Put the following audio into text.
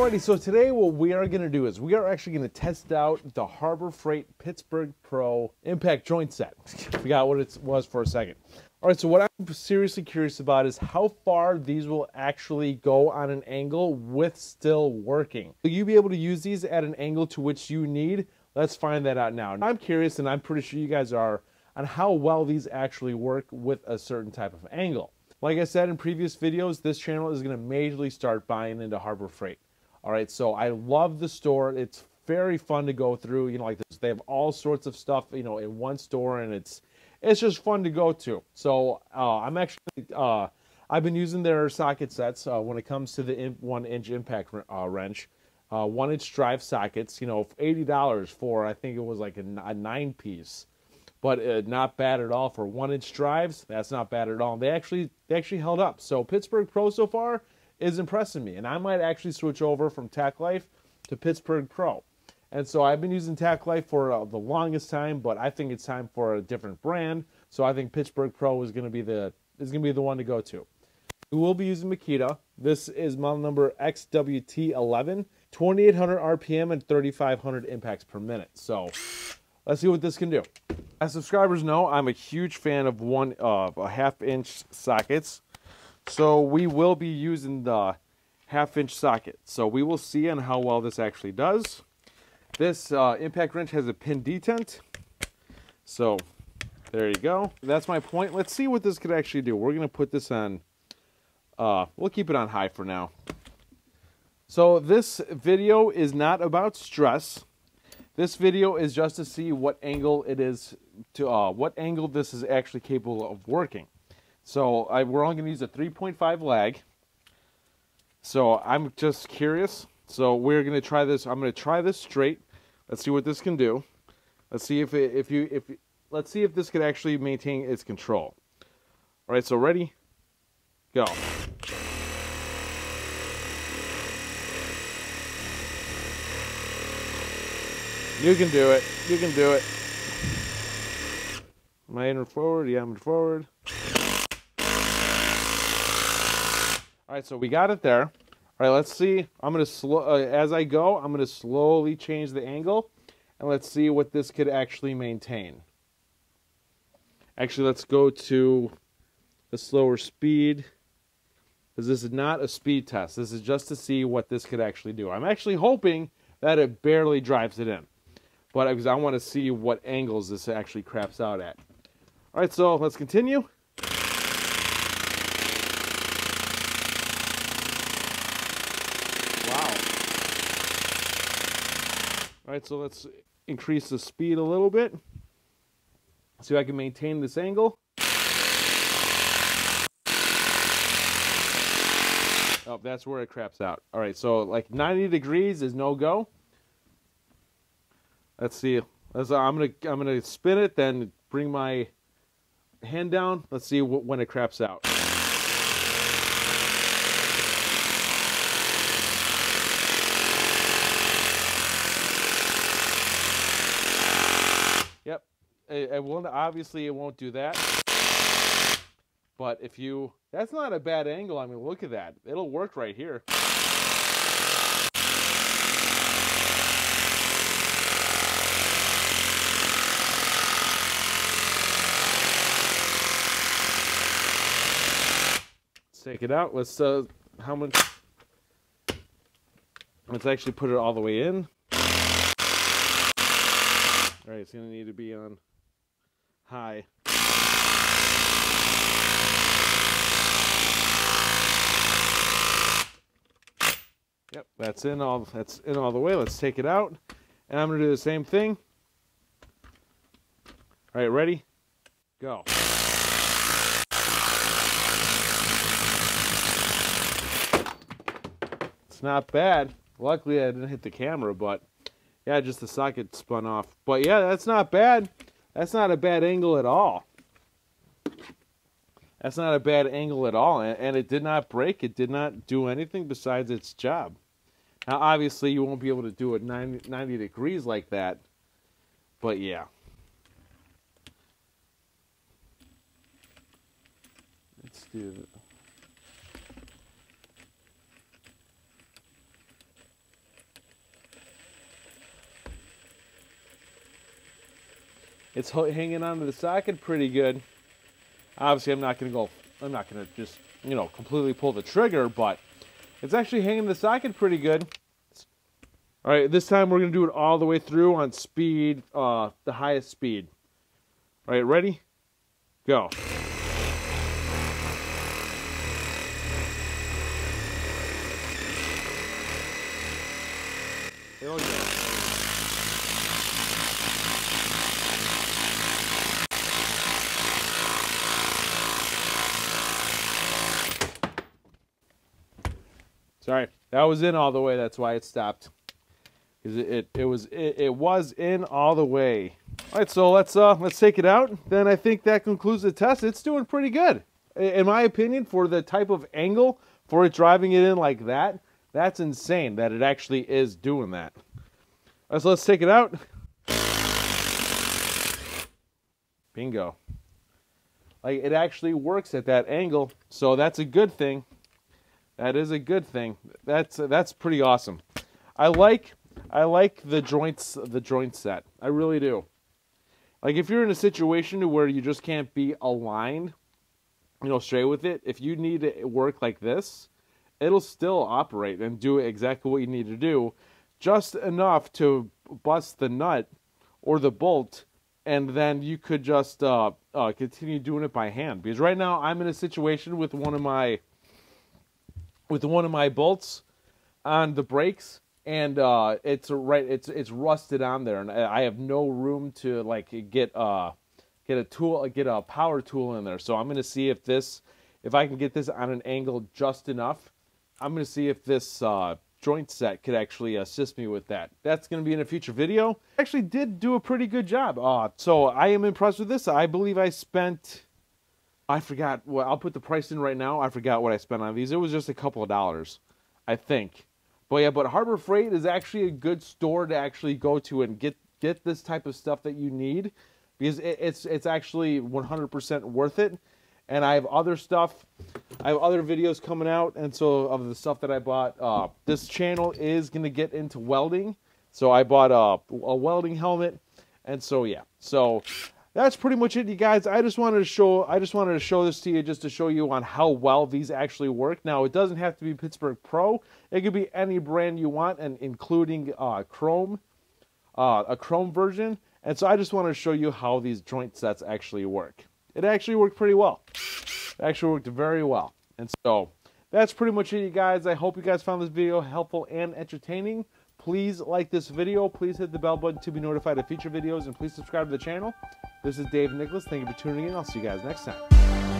Alrighty, so today what we are going to do is we are actually going to test out the Harbor Freight Pittsburgh Pro impact joint set. I forgot what it was for a second. Alright, so what I'm seriously curious about is how far these will actually go on an angle with still working. Will you be able to use these at an angle to which you need? Let's find that out now. I'm curious, and I'm pretty sure you guys are, on how well these actually work with a certain type of angle. Like I said in previous videos, this channel is going to majorly start buying into Harbor Freight. All right, so I love the store. It's very fun to go through, you know, like this. They have all sorts of stuff, you know, in one store, and it's just fun to go to. So I've been using their socket sets when it comes to the 1-inch impact wrench, 1-inch drive sockets, you know, $80 for, I think it was like a 9-piece, but not bad at all for 1-inch drives. That's not bad at all. And they actually held up. So Pittsburgh Pro so far is impressing me, and I might actually switch over from TacLife to Pittsburgh Pro. And so I've been using TacLife for the longest time, but I think it's time for a different brand. So I think Pittsburgh Pro is going to be the one to go to. We will be using Makita. This is model number XWT11, 2800 RPM and 3500 impacts per minute. So let's see what this can do. As subscribers know, I'm a huge fan of half-inch sockets. So we will be using the half-inch socket. So we will see on how well this actually does. This impact wrench has a pin detent. So there you go. That's my point. Let's see what this could actually do. We're going to put this on, we'll keep it on high for now. So this video is not about stress. This video is just to see what angle it is to, what angle this is actually capable of working. So we're only going to use a 3.5 lag. So I'm just curious. So we're going to try this. I'm going to try this straight. Let's see what this can do. Let's see if it, let's see if this could actually maintain its control. All right. So ready? Go. You can do it. You can do it. Am I in forward? Yeah, I'm in forward. All right, so we got it there. All right, let's see. I'm going to as I go, I'm going to slowly change the angle, and let's see what this could actually maintain. Actually, let's go to a slower speed, because this is not a speed test. This is just to see what this could actually do. I'm actually hoping that it barely drives it in, but because I want to see what angles this actually craps out at. All right, so let's continue. All right, so let's increase the speed a little bit. See if I can maintain this angle. Oh, that's where it craps out. All right, so like 90 degrees is no go. Let's see. I'm gonna spin it, then bring my hand down. Let's see when it craps out. It won't, obviously it won't do that, but if you, that's not a bad angle. I mean, look at that. It'll work right here. Let's take it out. Let's, how much, let's actually put it all the way in. All right, it's going to need to be on high. Yep, that's in all the way. Let's take it out, and I'm gonna do the same thing. All right, ready? Go. It's not bad. Luckily, I didn't hit the camera, but yeah, just the socket spun off. But yeah, that's not bad. That's not a bad angle at all. That's not a bad angle at all. And it did not break. It did not do anything besides its job. Now, obviously, you won't be able to do it 90 degrees like that. But yeah. Let's do it. It's hanging onto the socket pretty good. Obviously, I'm not gonna just, you know, completely pull the trigger, but it's actually hanging the socket pretty good. All right, this time we're gonna do it all the way through on speed, the highest speed. All right, ready? Go. There we go. Sorry, that was in all the way. That's why it stopped. Because it was in all the way. All right, so let's take it out. Then I think that concludes the test. It's doing pretty good, in my opinion, for the type of angle for it driving it in like that. That's insane that it actually is doing that. All right, so let's take it out. Bingo. Like, it actually works at that angle, so that's a good thing. That is a good thing. That's pretty awesome. I like the joint set. I really do. Like, if you're in a situation to where you just can't be aligned, you know, straight with it, if you need to work like this, it'll still operate and do exactly what you need to do, just enough to bust the nut or the bolt, and then you could just continue doing it by hand. Because right now I'm in a situation with one of my bolts on the brakes, and it's rusted on there, and I have no room to, like, get a power tool in there. So I'm gonna see if I can get this on an angle just enough. I'm gonna see if this joint set could actually assist me with that. That's gonna be in a future video. Actually did do a pretty good job. So I am impressed with this. I believe I spent, I forgot what, I'll put the price in right now. I forgot what I spent on these. It was just a couple of dollars, I think. But yeah, but Harbor Freight is actually a good store to actually go to and get this type of stuff that you need, because it's actually 100% worth it. And I have other stuff. I have other videos coming out, and so of the stuff that I bought, this channel is going to get into welding. So I bought a welding helmet, and so yeah. So that's pretty much it, you guys. I just wanted to show this to you, just to show you on how well these actually work. Now, it doesn't have to be Pittsburgh Pro. It could be any brand you want, and including a chrome version. And so I just wanted to show you how these joint sets actually work. It actually worked pretty well. It actually worked very well. And so that's pretty much it, you guys. I hope you guys found this video helpful and entertaining. Please like this video. Please hit the bell button to be notified of future videos. And please subscribe to the channel. This is Dave Nicklas. Thank you for tuning in. I'll see you guys next time.